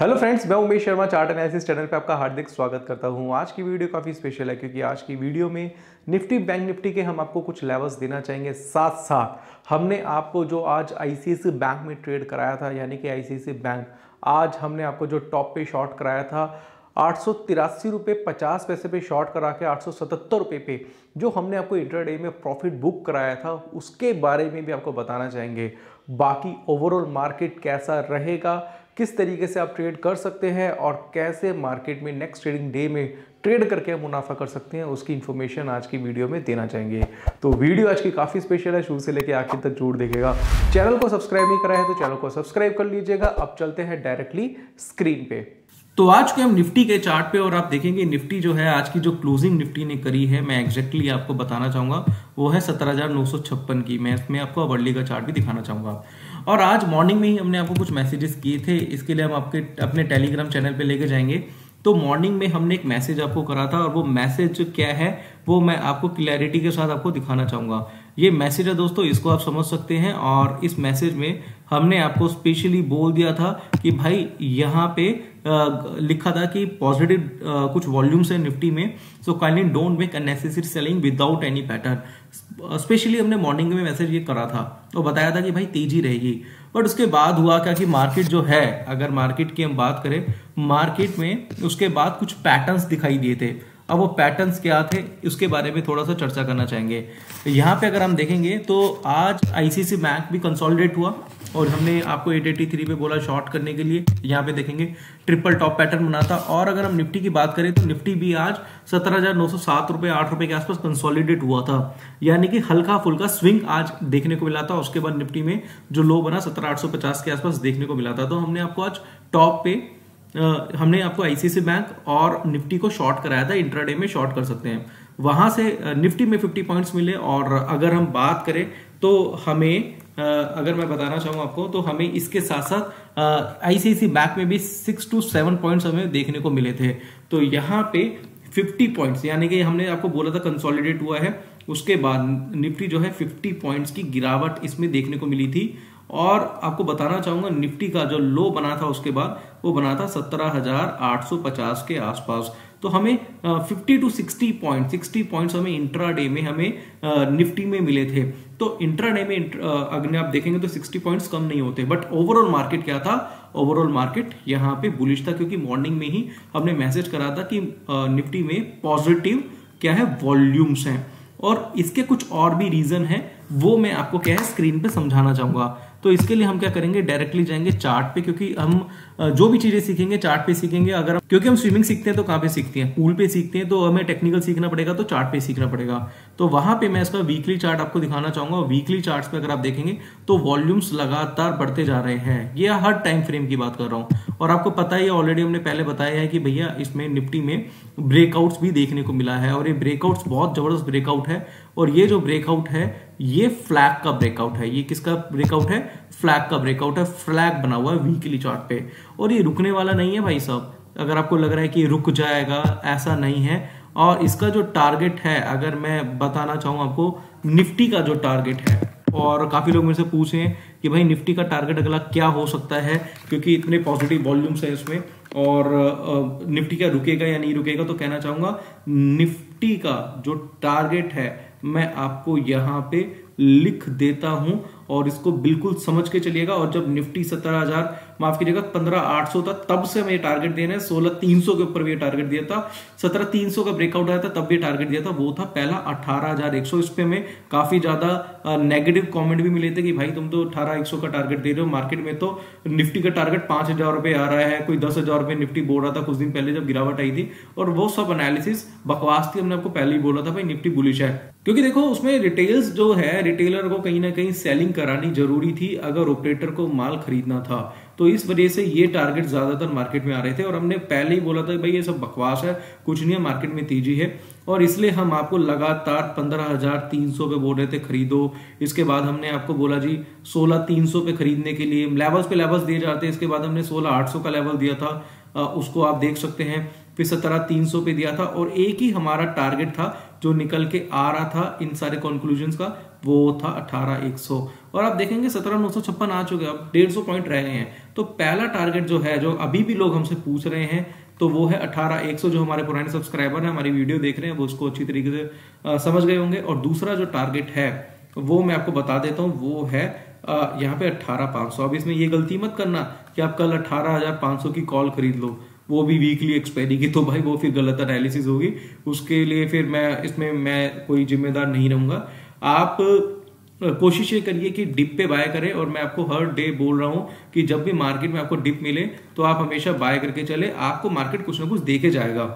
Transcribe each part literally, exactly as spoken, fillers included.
Hello friends, मैं Umesh Sharma chart analysis channel पे आपका हार्दिक स्वागत करता हूं। आज की वीडियो काफ़ी स्पेशल है क्योंकि आज की वीडियो में निफ्टी बैंक निफ्टी के हम आपको कुछ लेवल्स देना चाहेंगे। साथ साथ हमने आपको जो आज आईसीआईसीआई बैंक में ट्रेड कराया था, यानी कि आईसीआईसीआई बैंक आज हमने आपको जो टॉप पे शॉर्ट कराया था आठ सौ तिरासी रुपये पचास पैसे पे शॉर्ट करा के आठ सौ सतहत्तर रुपये पे जो हमने आपको इंटरडे में प्रॉफिट बुक कराया था उसके बारे में भी आपको बताना चाहेंगे। बाकी ओवरऑल मार्केट कैसा रहेगा, किस तरीके से आप ट्रेड कर सकते हैं और कैसे मार्केट में नेक्स्ट ट्रेडिंग डे में ट्रेड करके मुनाफा कर सकते हैं, उसकी इन्फॉर्मेशन आज की वीडियो में देना चाहेंगे। तो वीडियो आज की काफ़ी स्पेशल है, शुरू से लेकर आखिर तक जरूर देखिएगा। चैनल को सब्सक्राइब नहीं करा है तो चैनल को सब्सक्राइब कर लीजिएगा। अब चलते हैं डायरेक्टली स्क्रीन पे। तो आज को हम निफ्टी के चार्ट पे, और आप देखेंगे निफ्टी जो है आज की जो क्लोजिंग निफ्टी ने करी है, मैं एक्जैक्टली आपको बताना चाहूंगा वो है सत्रह हज़ार नौ सौ छप्पन की। मैं इसमें आपको अर्ली का चार्ट भी दिखाना चाहूंगा। और आज मॉर्निंग में ही हमने आपको कुछ मैसेजेस किए थे, इसके लिए हम आपके अपने टेलीग्राम चैनल पे लेके जाएंगे। तो मॉर्निंग में हमने एक मैसेज आपको करा था और वो मैसेज जो क्या है वो मैं आपको क्लैरिटी के साथ आपको दिखाना चाहूँगा। ये मैसेज है दोस्तों, इसको आप समझ सकते हैं। और इस मैसेज में हमने आपको स्पेशली बोल दिया था कि भाई यहाँ पे आ, लिखा था कि पॉजिटिव कुछ वॉल्यूम्स है निफ्टी में, so kindly don't make unnecessary selling without any pattern. Specially हमने मॉर्निंग में मैसेज ये करा था और बताया था कि भाई तेजी रहेगी। बट उसके बाद हुआ क्या कि मार्केट जो है, अगर मार्केट की हम बात करें, मार्केट में उसके बाद कुछ पैटर्न्स दिखाई दिए थे। अब वो पैटर्न्स क्या थे उसके बारे में थोड़ा सा चर्चा करना चाहेंगे। यहाँ पे अगर हम देखेंगे तो आज आईसीआईसीआई बैंक भी कंसोलिडेट हुआ और हमने आपको आठ सौ तिरासी पे बोला शॉर्ट करने के लिए। यहाँ पे देखेंगे ट्रिपल टॉप पैटर्न बना था। और अगर हम निफ्टी की बात करें तो निफ्टी भी आज सत्रह हजार नौ सौ सात रुपये आठ रुपये के आसपास कंसोलिडेट हुआ था, यानी कि हल्का फुल्का स्विंग आज देखने को मिला था। उसके बाद निफ्टी में जो लो बना सत्रह आठ सौ पचास के आसपास देखने को मिला था। तो हमने आपको आज टॉप पे Uh, हमने आपको आईसीआईसीआई बैंक और निफ्टी को शॉर्ट कराया था। इंट्राडे में शॉर्ट कर सकते हैं, वहां से निफ्टी में पचास पॉइंट्स मिले। और अगर हम बात करें तो हमें uh, अगर मैं बताना चाहूँ आपको तो हमें इसके साथ साथ आईसीआईसीआई बैंक में भी सिक्स टू सेवन पॉइंट्स हमें देखने को मिले थे। तो यहाँ पे पचास पॉइंट्स, यानी कि हमने आपको बोला था कंसोलिडेट हुआ है, उसके बाद निफ्टी जो है पचास पॉइंट्स की गिरावट इसमें देखने को मिली थी। और आपको बताना चाहूंगा निफ्टी का जो लो बना था उसके बाद वो बना था सत्रह हज़ार आठ सौ पचास के आसपास। तो हमें पचास टू साठ पॉइंट साठ पॉइंट्स हमें इंट्राडे में हमें निफ्टी में मिले थे। तो इंट्राडे में अगर आप देखेंगे तो साठ पॉइंट्स कम नहीं होते। बट ओवरऑल मार्केट क्या था, ओवरऑल मार्केट यहाँ पे बुलिश था क्योंकि मॉर्निंग में ही हमने मैसेज करा था कि निफ्टी में पॉजिटिव क्या है वॉल्यूम्स हैं। और इसके कुछ और भी रीजन है वो मैं आपको क्या है स्क्रीन पे समझाना चाहूंगा। तो इसके लिए हम क्या करेंगे, डायरेक्टली जाएंगे चार्ट पे, क्योंकि हम जो भी चीजें सीखेंगे चार्ट पे सीखेंगे। अगर क्योंकि हम स्विमिंग सीखते हैं तो कहाँ पे सीखते हैं, पूल पे सीखते हैं, तो हमें टेक्निकल सीखना पड़ेगा तो चार्ट पे सीखना पड़ेगा। तो वहां पे मैं इसका वीकली चार्ट आपको दिखाना चाहूंगा। वीकली चार्ट पे अगर आप देखेंगे तो वॉल्यूम्स लगातार बढ़ते जा रहे हैं। ये हर टाइम फ्रेम की बात कर रहा हूँ। और आपको पता ही ऑलरेडी हमने पहले बताया है कि भैया इसमें निफ्टी में ब्रेकआउट्स भी देखने को मिला है। और ये ब्रेकआउट्स बहुत जबरदस्त ब्रेकआउट है। और ये जो ब्रेकआउट है ये फ्लैग का ब्रेकआउट है। ये किसका ब्रेकआउट है, फ्लैग का ब्रेकआउट है। फ्लैग बना हुआ है वीकली चार्ट पे और ये रुकने वाला नहीं है भाई साहब। अगर आपको लग रहा है कि रुक जाएगा, ऐसा नहीं है। और इसका जो टारगेट है, अगर मैं बताना चाहूँ आपको, निफ्टी का जो टारगेट है, और काफ़ी लोग मेरे से पूछे कि भाई निफ्टी का टारगेट अगला क्या हो सकता है क्योंकि इतने पॉजिटिव वॉल्यूम्स हैं इसमें, और निफ्टी क्या रुकेगा या नहीं रुकेगा। तो कहना चाहूँगा निफ्टी का जो टारगेट है मैं आपको यहाँ पे लिख देता हूँ और इसको बिल्कुल समझ के चलिएगा। और जब निफ्टी सत्रह हजार माफ कीजिएगा पंद्रह आठ सौ था तब से हमें टारगेट देना है। सोलह तीन सौ के ऊपर भी टारगेट दिया था, सत्रह तीन सौ का ब्रेकआउट आया था तब भी टारगेट दिया था। वो था पहला अठारह हजार एक सौ। इस पे हमें काफी ज्यादा नेगेटिव कमेंट भी मिले थे कि भाई तुम तो अठारह एक सौ का टारगेट दे रहे हो, मार्केट में तो निफ्टी का टारगेट पांच हजार रुपये आ रहा है, कोई दस हजार रुपये निफ्टी बोल रहा था कुछ दिन पहले जब गिरावट आई थी। और वो सब एनालिसिस बकवास थी। हमने आपको पहले ही बोला था भाई निफ्टी बुलिश है, क्योंकि देखो उसमें रिटेल्स जो है, रिटेलर को कहीं ना कहीं सेलिंग करानी जरूरी थी अगर ऑपरेटर को माल खरीदना था। तो इस वजह से ये टारगेट ज्यादातर मार्केट में आ रहे थे। और हमने पहले ही बोला था भाई ये सब बकवास है, कुछ नहीं है, मार्केट में तेजी है। और इसलिए हम आपको लगातार पंद्रह हज़ार तीन सौ पे बोल रहे थे खरीदो। इसके बाद हमने आपको बोला जी सोलह तीन सौ पे खरीदने के लिए लेवल्स पे लेवल्स दिए जाते हैं। इसके बाद हमने सोलह आठ सौ का लेवल दिया था, उसको आप देख सकते हैं। फिर सत्रह तीन सौ पे दिया था। और एक ही हमारा टारगेट था जो निकल के आ रहा था इन सारे कंक्लूजन का वो था अठारह एक सौ, और आप देखेंगे सत्रह नौ सौ छप्पन आ चुके, अब डेढ़ सौ पॉइंट रह गए हैं। तो पहला टारगेट जो है, जो अभी भी लोग हमसे पूछ रहे हैं, तो वो है अठारह एक सौ। जो हमारे पुराने सब्सक्राइबर हैं, हमारी वीडियो देख रहे हैं, वो उसको अच्छी तरीके से आ, समझ गए होंगे। और दूसरा जो टारगेट है वो मैं आपको बता देता हूँ, वो है आ, यहाँ पे अठारह पाँच सौ। अब इसमें ये गलती मत करना कि आप कल अठारह हज़ार पाँच सौ की कॉल खरीद लो, वो भी वीकली एक्सपायरी की, तो भाई वो फिर गलत एनालिसिस होगी, उसके लिए फिर मैं इसमें मैं कोई जिम्मेदार नहीं रहूँगा। आप कोशिश ये करिए कि डिप पे बाय करें, और मैं आपको हर डे बोल रहा हूँ कि जब भी मार्केट में आपको डिप मिले तो आप हमेशा बाय करके चले, आपको मार्केट कुछ ना कुछ देके जाएगा,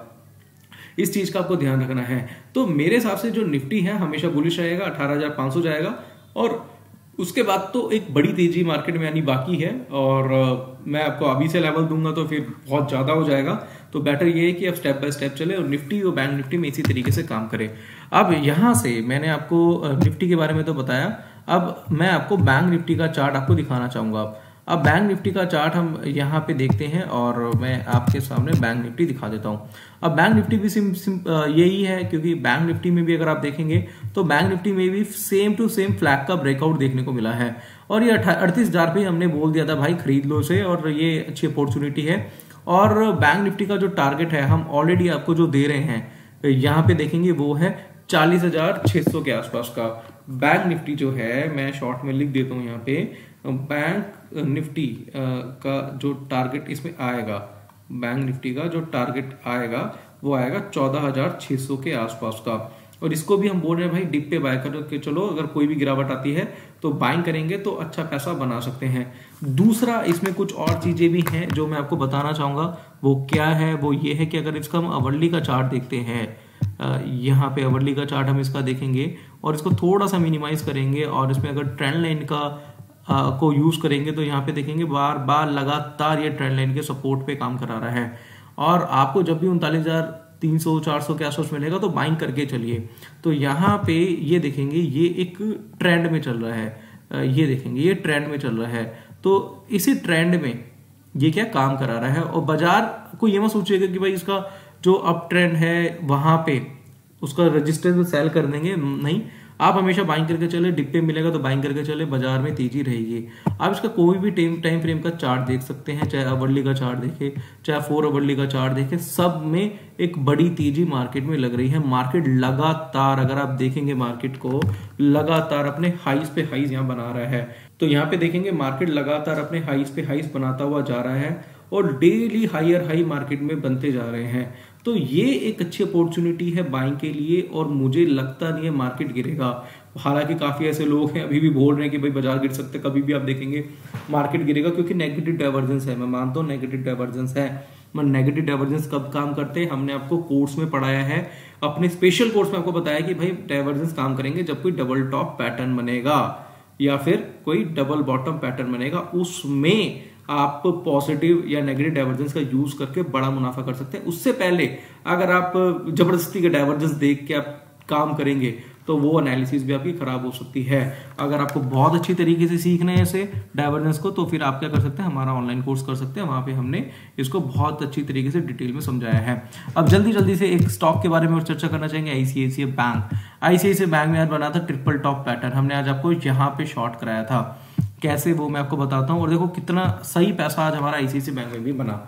इस चीज का आपको ध्यान रखना है। तो मेरे हिसाब से जो निफ्टी है हमेशा बुलिश रहेगा, अठारह हज़ार पाँच सौ जाएगा, और उसके बाद तो एक बड़ी तेजी मार्केट में यानी बाकी है। और मैं आपको अभी से लेवल दूंगा तो फिर बहुत ज़्यादा हो जाएगा, तो बेटर ये है कि आप स्टेप बाय स्टेप चले, और निफ्टी और बैंक निफ्टी में इसी तरीके से काम करें। अब यहाँ से मैंने आपको निफ्टी के बारे में तो बताया, अब मैं आपको बैंक निफ्टी का चार्ट आपको दिखाना चाहूँगा। अब बैंक निफ्टी का चार्ट हम यहाँ पे देखते हैं, और मैं आपके सामने बैंक निफ्टी दिखा देता हूँ। अब बैंक निफ्टी भी सिम, सिम यही है, क्योंकि बैंक निफ्टी में भी अगर आप देखेंगे तो बैंक निफ्टी में भी सेम टू सेम फ्लैग का ब्रेकआउट देखने को मिला है, और ये अड़तीस हजार पे हमने बोल दिया था भाई खरीद लो से, और ये अच्छी अपॉर्चुनिटी है। और बैंक निफ्टी का जो टारगेट है हम ऑलरेडी आपको जो दे रहे हैं यहाँ पे देखेंगे, वो है चालीस हजार छः सौ के आसपास का। बैंक निफ्टी जो है मैं शॉर्ट में लिख देता हूँ यहाँ पे, बैंक निफ्टी का जो टारगेट इसमें आएगा, बैंक निफ्टी का जो टारगेट आएगा वो आएगा चौदह हज़ार छः सौ के आसपास का। और इसको भी हम बोल रहे हैं भाई डिप पे बाय करके चलो, अगर कोई भी गिरावट आती है तो बाइंग करेंगे तो अच्छा पैसा बना सकते हैं। दूसरा इसमें कुछ और चीज़ें भी हैं जो मैं आपको बताना चाहूँगा, वो क्या है, वो ये है कि अगर इसका हम अवर्ली का चार्ट देखते हैं, यहाँ पे अवर्ली का चार्ट हम इसका देखेंगे और इसको थोड़ा सा मिनिमाइज करेंगे, और इसमें अगर ट्रेंड लाइन का आ, को यूज़ करेंगे तो यहाँ पे देखेंगे बार बार लगातार ये ट्रेंड लाइन के सपोर्ट पे काम करा रहा है, और आपको जब भी उनतालीस हज़ार तीन सौ चार सौ के आसपास मिलेगा तो बाइंग करके चलिए। तो यहाँ पे ये देखेंगे ये एक ट्रेंड में चल रहा है, ये देखेंगे ये ट्रेंड में चल रहा है, तो इसी ट्रेंड में ये क्या काम करा रहा है। और बाजार को ये मत सोचिएगा कि भाई इसका जो अप ट्रेंड है वहाँ पे उसका रजिस्टेंस सेल कर देंगे, नहीं, आप हमेशा बाइंग करके चले, डिप्पे मिलेगा तो बाइंग करके चले, बाजार में तेजी रहेगी। आप इसका कोई भी टाइम टाइम फ्रेम का चार्ट देख सकते हैं, चाहे अवर्ली का चार्ट देखें, चाहे फोर अवर्ली का चार्ट देखें, सब में एक बड़ी तेजी मार्केट में लग रही है। मार्केट लगातार, अगर आप देखेंगे मार्केट को, लगातार अपने हाइस पे हाइस यहाँ बना रहा है। तो यहाँ पे देखेंगे मार्केट लगातार अपने हाइस पे हाइस बनाता हुआ जा रहा है, और डेली हायर हाई मार्केट में बनते जा रहे हैं। तो ये एक अच्छी अपॉर्चुनिटी है बाइंग के लिए, और मुझे लगता नहीं है मार्केट गिरेगा। हालांकि काफ़ी ऐसे लोग हैं अभी भी बोल रहे हैं कि भाई बाजार गिर सकते, कभी भी आप देखेंगे मार्केट गिरेगा, क्योंकि नेगेटिव डाइवर्जेंस है। मैं मानता हूँ नेगेटिव डाइवर्जेंस है, मैं नेगेटिव डाइवर्जेंस कब काम करते हैं, हमने आपको कोर्स में पढ़ाया है, अपने स्पेशल कोर्स में आपको बताया कि भाई डाइवर्जेंस काम करेंगे जब कोई डबल टॉप पैटर्न बनेगा या फिर कोई डबल बॉटम पैटर्न बनेगा, उसमें आप पॉजिटिव या नेगेटिव डाइवर्जेंस का यूज करके बड़ा मुनाफा कर सकते हैं। उससे पहले अगर आप जबरदस्ती का डाइवर्जेंस देख के आप काम करेंगे तो वो एनालिसिस भी आपकी खराब हो सकती है। अगर आपको बहुत अच्छी तरीके से सीखना है ऐसे डाइवर्जेंस को, तो फिर आप क्या कर सकते हैं, हमारा ऑनलाइन कोर्स कर सकते हैं, वहाँ पे हमने इसको बहुत अच्छी तरीके से डिटेल में समझाया है। अब जल्दी जल्दी से एक स्टॉक के बारे में और चर्चा करना चाहेंगे, आईसीआईसीआई बैंक। आईसीआईसीआई बैंक में आज बना था ट्रिपल टॉप पैटर्न, हमने आज आपको यहाँ पे शॉर्ट कराया था, कैसे वो मैं आपको बताता हूँ। और देखो कितना सही पैसा आज हमारा आईसीआईसीआई बैंक में भी बना।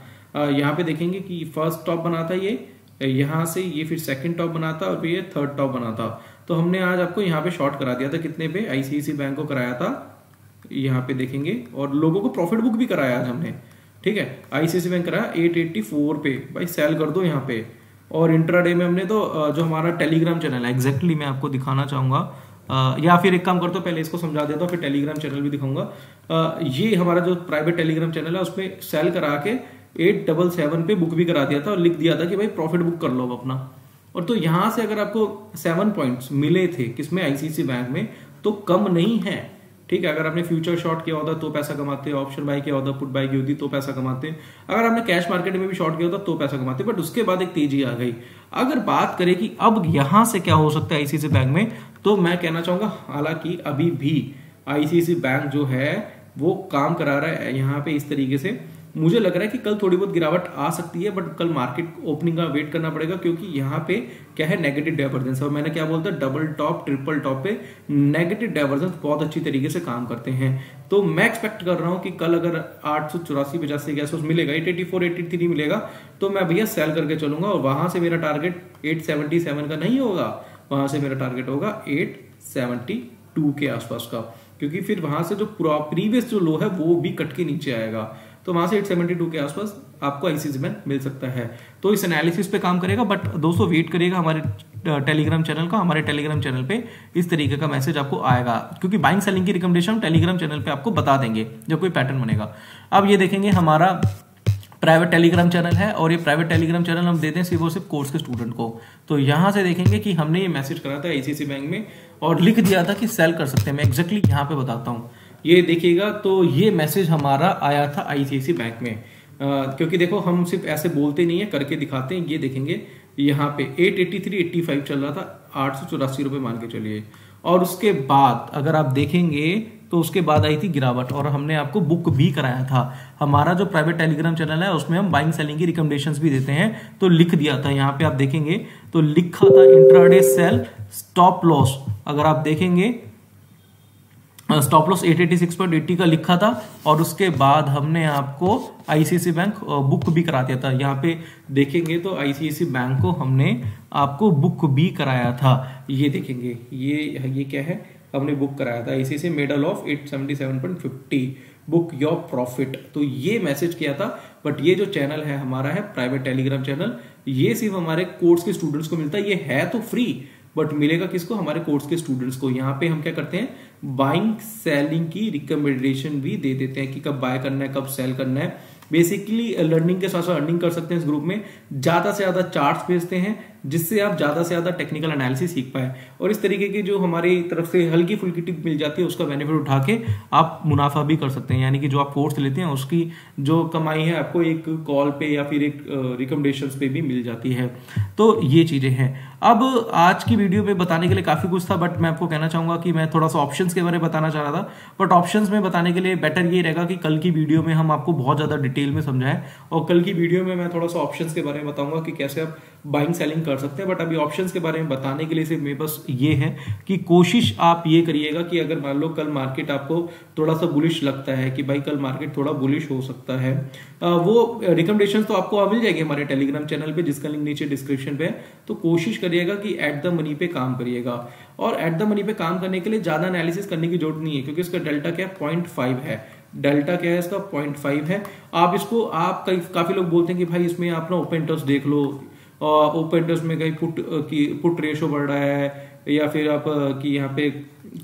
यहाँ पे देखेंगे कि फर्स्ट टॉप बना था ये, यहाँ से ये फिर सेकंड टॉप बना था, और फिर ये थर्ड टॉप बना था। तो हमने आज आपको यहाँ पे शॉर्ट करा दिया था, कितने पे, आईसीआईसीआई बैंक को कराया था, यहाँ पे देखेंगे, और लोगों को प्रॉफिट बुक भी कराया आज हमने, ठीक है। आईसीआईसीआई बैंक कराया आठ सौ चौरासी पे, भाई सेल कर दो यहाँ पे। और इंट्राडे में हमने तो जो हमारा टेलीग्राम चैनल है, एग्जैक्टली मैं आपको दिखाना चाहूँगा, Uh, या फिर एक काम करता हूँ, पहले इसको समझा देता हूँ, फिर टेलीग्राम चैनल भी दिखाऊंगा। uh, ये हमारा जो प्राइवेट टेलीग्राम चैनल है, उसमें सेल करा के एट डबल सेवन पे बुक भी करा दिया था, और लिख दिया था कि भाई प्रॉफिट बुक कर लो अब अपना। और तो यहाँ से अगर आपको सेवन पॉइंट्स मिले थे किसमें, आईसीआईसीआई बैंक में, तो कम नहीं है, ठीक है। अगर आपने फ्यूचर शॉर्ट किया होता तो पैसा कमाते, ऑप्शन बाय किया होता, पुट बाय की होती तो पैसा कमाते, अगर आपने कैश मार्केट में भी शॉर्ट किया होता तो पैसा कमाते, बट उसके बाद एक तेजी आ गई। अगर बात करें कि अब यहाँ से क्या हो सकता है आईसीआईसीआई बैंक में, तो मैं कहना चाहूँगा, हालांकि अभी भी आईसीआईसीआई बैंक जो है वो काम करा रहा है यहाँ पे इस तरीके से मुझे लग रहा है कि कल थोड़ी बहुत गिरावट आ सकती है, बट कल मार्केट ओपनिंग का वेट करना पड़ेगा, क्योंकि यहाँ पे क्या है नेगेटिव डाइवर्जेंस। और मैंने क्या बोलता है, डबल टॉप ट्रिपल टॉप पे नेगेटिव डाइवर्जेंस बहुत अच्छी तरीके से काम करते हैं। तो मैं एक्सपेक्ट कर रहा हूँ कि कल अगर आठ सौ चौरासी पचास गैस मिलेगा, eight eighty four eighty three मिलेगा, तो मैं भैया सेल करके चलूंगा। और वहां से मेरा टारगेट एट सेवेंटी सेवन का नहीं होगा, वहां से मेरा टारगेट होगा एट सेवेंटी टू के आसपास का, क्योंकि फिर वहां से जो प्रीवियस जो लो है वो भी कट के नीचे आएगा। तो वहां से आठ सौ बहत्तर के आसपास आपको आईसीआईसीआई बैंक मिल सकता है। तो इस एनालिसिस पे काम करेगा, बट दोस्तों वेट करिएगा हमारे टेलीग्राम चैनल का। हमारे टेलीग्राम चैनल पे इस तरीके का मैसेज आपको आएगा, क्योंकि बाइंग सेलिंग की रिकमेंडेशन हम टेलीग्राम चैनल पे आपको बता देंगे जब कोई पैटर्न बनेगा। अब ये देखेंगे हमारा प्राइवेट टेलीग्राम चैनल है, और ये प्राइवेट टेलीग्राम चैनल हम देते हैं सिर्फ और सिर्फ कोर्स के स्टूडेंट को। तो यहाँ से देखेंगे कि हमने ये मैसेज करा था आईसीआईसीआई बैंक में और लिख दिया था कि सेल कर सकते हैं। मैं एक्जैक्टली यहाँ पे बताता हूँ, ये देखिएगा। तो ये मैसेज हमारा आया था आईसीआईसीआई बैंक में, आ, क्योंकि देखो हम सिर्फ ऐसे बोलते नहीं है, करके दिखाते हैं। ये देखेंगे यहाँ पे eight eighty three eighty five चल रहा था, आठ सौ चौरासी रुपये मान के चलिए। और उसके बाद अगर आप देखेंगे तो उसके बाद आई थी गिरावट, और हमने आपको बुक भी कराया था। हमारा जो प्राइवेट टेलीग्राम चैनल है उसमें हम बाइंग सेलिंग की रिकमेंडेशंस भी देते हैं। तो लिख दिया था, यहाँ पे आप देखेंगे तो लिखा था इंट्राडे सेल स्टॉप लॉस। अगर आप देखेंगे stop loss eight eighty six point eighty का लिखा था, और उसके बाद हमने आपको आईसीआईसीआई बैंक बुक भी करा दिया था। यहाँ पे देखेंगे तो आईसीआईसीआई बैंक को हमने आपको बुक भी कराया था। ये देखेंगे ये ये क्या है, हमने बुक कराया था इसी से medal of eight seventy seven point fifty book your profit. तो ये मैसेज किया था, बट ये जो चैनल है हमारा है प्राइवेट टेलीग्राम चैनल, ये सिर्फ हमारे कोर्स के स्टूडेंट्स को मिलता है। ये है तो फ्री, बट मिलेगा किसको, हमारे कोर्स के स्टूडेंट्स को। यहाँ पे हम क्या करते हैं, बाइंग सेलिंग की रिकमेंडेशन भी दे देते हैं कि कब बाय करना है कब सेल करना है। बेसिकली लर्निंग के साथ साथ अर्निंग कर सकते हैं इस ग्रुप में। ज्यादा से ज्यादा चार्ट्स भेजते हैं जिससे आप ज्यादा से ज्यादा टेक्निकल एनालिसिस सीख पाए, और इस तरीके की जो हमारी तरफ से हल्की फुल्की टिप मिल जाती है उसका बेनिफिट उठा के आप मुनाफा भी कर सकते हैं। यानी कि जो आप कोर्स लेते हैं उसकी जो कमाई है आपको एक कॉल पे या फिर एक रिकमेंडेशंस पे भी मिल जाती है। तो ये चीजें हैं। अब आज की वीडियो में बताने के लिए काफी कुछ था, बट मैं आपको कहना चाहूंगा कि मैं थोड़ा सा ऑप्शंस के बारे में बताना चाह रहा था, बट ऑप्शंस में बताने के लिए बेटर ये रहेगा कि कल की वीडियो में हम आपको बहुत ज्यादा डिटेल में समझाएं। और कल की वीडियो में मैं थोड़ा सा ऑप्शंस के बारे में बताऊंगा कि कैसे आप बाइंग सेलिंग कर सकते हैं। बट अभी ऑप्शंस के बारे में बताने के लिए सिर्फ मेरे पास ये है कि कोशिश आप ये करिएगा कि अगर मान लो कल मार्केट आपको थोड़ा सा बुलिश लगता है कि भाई कल मार्केट थोड़ा बुलिश हो सकता है, आ, वो रिकमेंडेशन तो आपको मिल जाएगी हमारे टेलीग्राम चैनल पे जिसका लिंक नीचे डिस्क्रिप्शन पे है। तो कोशिश करिएगा कि एट द मनी पे काम करिएगा, और एट द मनी पे काम करने के लिए ज्यादा एनालिसिस करने की जरूरत नहीं है, क्योंकि इसका डेल्टा क्या है पॉइंट फाइव है। डेल्टा क्या है इसका पॉइंट फाइव है। आप इसको आप काफी लोग बोलते हैं कि भाई इसमें आप ना ओपन इंटरेस्ट देख लो, और ओपन इंटरेस्ट में कहीं पुट की पुट रेशो बढ़ रहा है या फिर आप कि यहाँ पे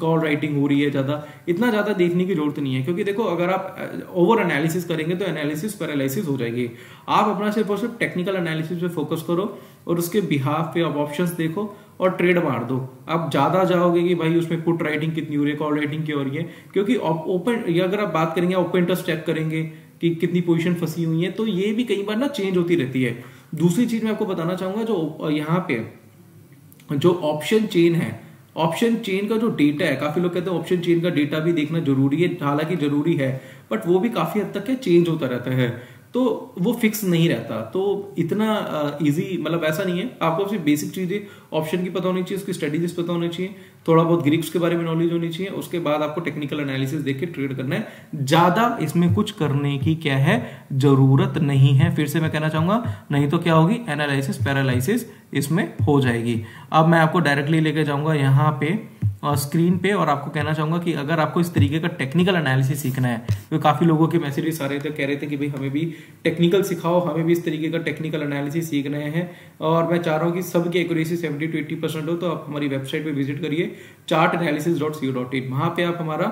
कॉल राइटिंग हो रही है, ज़्यादा इतना ज़्यादा देखने की जरूरत नहीं है। क्योंकि देखो अगर आप ओवर एनालिसिस करेंगे तो एनालिसिस पैरालिसिस हो जाएगी। आप अपना सिर्फ और सिर्फ टेक्निकल एनालिसिस पे फोकस करो और उसके बिहाफ पे आप ऑप्शंस देखो और ट्रेड मार दो। आप ज़्यादा जाओगे कि भाई उसमें पुट राइटिंग कितनी हो रही है, कॉल राइटिंग क्या हो रही है, क्योंकि ओपन अगर आप बात करेंगे ओपन इंटरेस्ट चेक करेंगे कि कितनी पोजीशन फंसी हुई है, तो ये भी कई बार ना चेंज होती रहती है। दूसरी चीज मैं आपको बताना चाहूंगा, जो यहाँ पे जो ऑप्शन चेन है, ऑप्शन चेन का जो डेटा है, काफी लोग कहते हैं ऑप्शन चेन का डेटा भी देखना जरूरी है, हालांकि जरूरी है बट वो भी काफी हद तक चेंज होता रहता है, तो वो फिक्स नहीं रहता। तो इतना इजी मतलब ऐसा नहीं है, आपको सिर्फ बेसिक चीजें ऑप्शन की पता होनी चाहिए, उसकी स्ट्रेटेजीज पता होनी चाहिए, थोड़ा बहुत ग्रिप्स के बारे में नॉलेज होनी चाहिए, उसके बाद आपको टेक्निकल एनालिसिस देख के ट्रेड करना है। ज्यादा इसमें कुछ करने की क्या है जरूरत नहीं है। फिर से मैं कहना चाहूंगा, नहीं तो क्या होगी एनालिसिस पैरालिसिस इसमें हो जाएगी। अब मैं आपको डायरेक्टली लेके जाऊंगा यहाँ पे और स्क्रीन पे, और आपको कहना चाहूंगा कि अगर आपको इस तरीके का टेक्निकल एनालिसिस सीखना है, तो काफी लोगों के मैसेजेस आ रहे थे कह रहे थे कि भाई हमें भी टेक्निकल सिखाओ, हमें भी इस तरीके का टेक्निकल एनालिसिस सीखना है, और मैं चाह रहा हूँ कि सबकी accuracy seventy two eighty percent हो। तो आप हमारी वेबसाइट पे विजिट करिए chart analysis dot C dot in, वहाँ पे आप हमारा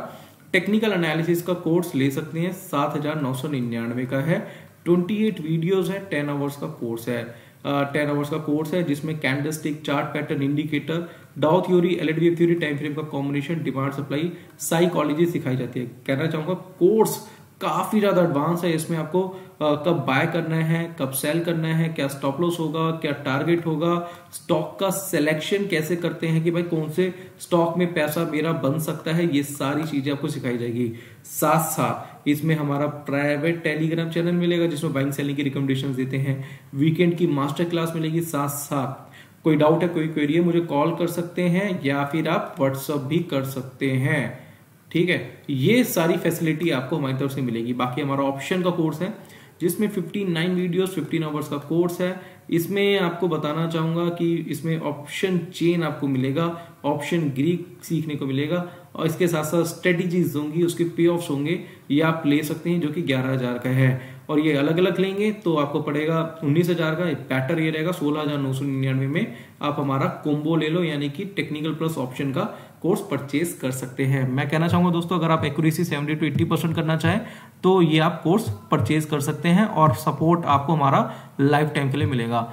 टेक्निकल एनालिसिस का कोर्स ले सकते हैं। सात हजार नौ सौ निन्यानवे का है, ट्वेंटी एट वीडियोज है, टेन आवर्स का कोर्स है, टेन uh, आवर्स का कोर्स है, जिसमें candlestick, chart pattern, indicator, Dow theory, LAWF theory, time frame का कॉम्बिनेशन, डिमांड सप्लाई, साइकोलॉजी सिखाई जाती है। कहना चाहूंगा कोर्स काफ़ी ज़्यादा एडवांस है। इसमें आपको कब बाय करना है, कब सेल करना है, क्या स्टॉप लॉस होगा, क्या टारगेट होगा, स्टॉक का सिलेक्शन कैसे करते हैं कि भाई कौन से स्टॉक में पैसा मेरा बन सकता है, ये सारी चीज़ें आपको सिखाई जाएगी। साथ साथ इसमें हमारा प्राइवेट टेलीग्राम चैनल मिलेगा जिसमें बाइंग सेलिंग की रिकमेंडेशन देते हैं, वीकेंड की मास्टर क्लास मिलेगी। साथ साथ कोई डाउट है, कोई क्वेरी है, मुझे कॉल कर सकते हैं या फिर आप व्हाट्सअप भी कर सकते हैं। ठीक है, ये सारी फैसिलिटी आपको हमारी तरफ से मिलेगी। बाकी हमारा ऑप्शन का कोर्स है जिसमें उनसठ वीडियोस पंद्रह आवर्स का कोर्स है। इसमें आपको बताना चाहूँगा कि इसमें ऑप्शन चेन आपको मिलेगा, ऑप्शन ग्रीक सीखने को मिलेगा और इसके साथ साथ स्ट्रेटजीज होंगी, उसके पे ऑफ्स होंगे, ये आप ले सकते हैं जो कि ग्यारह हज़ार का है। और ये अलग अलग लेंगे तो आपको पड़ेगा उन्नीस हज़ार का। पैटर्न ये रहेगा सोलह हज़ार नौ सौ निन्यानवे में आप हमारा कोम्बो ले लो, यानी कि टेक्निकल प्लस ऑप्शन का कोर्स परचेज कर सकते हैं। मैं कहना चाहूँगा दोस्तों, अगर आप एक्यूरेसी सत्तर टू अस्सी परसेंट करना चाहें तो ये आप कोर्स परचेज कर सकते हैं और सपोर्ट आपको हमारा लाइफ टाइम के लिए मिलेगा।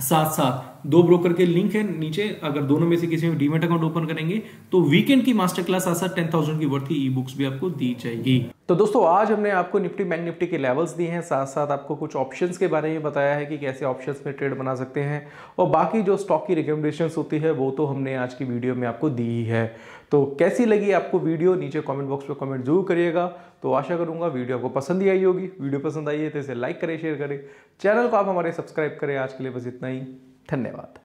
साथ साथ दो ब्रोकर के लिंक है नीचे, अगर दोनों में से किसी में डीमेट अकाउंट ओपन करेंगे तो वीकेंड की मास्टर क्लास साथ साथ टेन थाउजेंड की वर्थ ई बुक्स भी आपको दी जाएगी। तो दोस्तों, आज हमने आपको निफ्टी बैंक निफ्टी के लेवल्स दिए हैं, साथ साथ आपको कुछ ऑप्शंस के बारे में बताया है कि कैसे ऑप्शंस में ट्रेड बना सकते हैं और बाकी जो स्टॉक की रिकमेंडेशंस होती है वो तो हमने आज की वीडियो में आपको दी ही है। तो कैसी लगी आपको वीडियो, नीचे कमेंट बॉक्स में कमेंट जरूर करिएगा। तो आशा करूँगा वीडियो आपको पसंद ही आई होगी। वीडियो पसंद आई है तो इसे लाइक करें, शेयर करें, चैनल को आप हमारे सब्सक्राइब करें। आज के लिए बस इतना ही, धन्यवाद।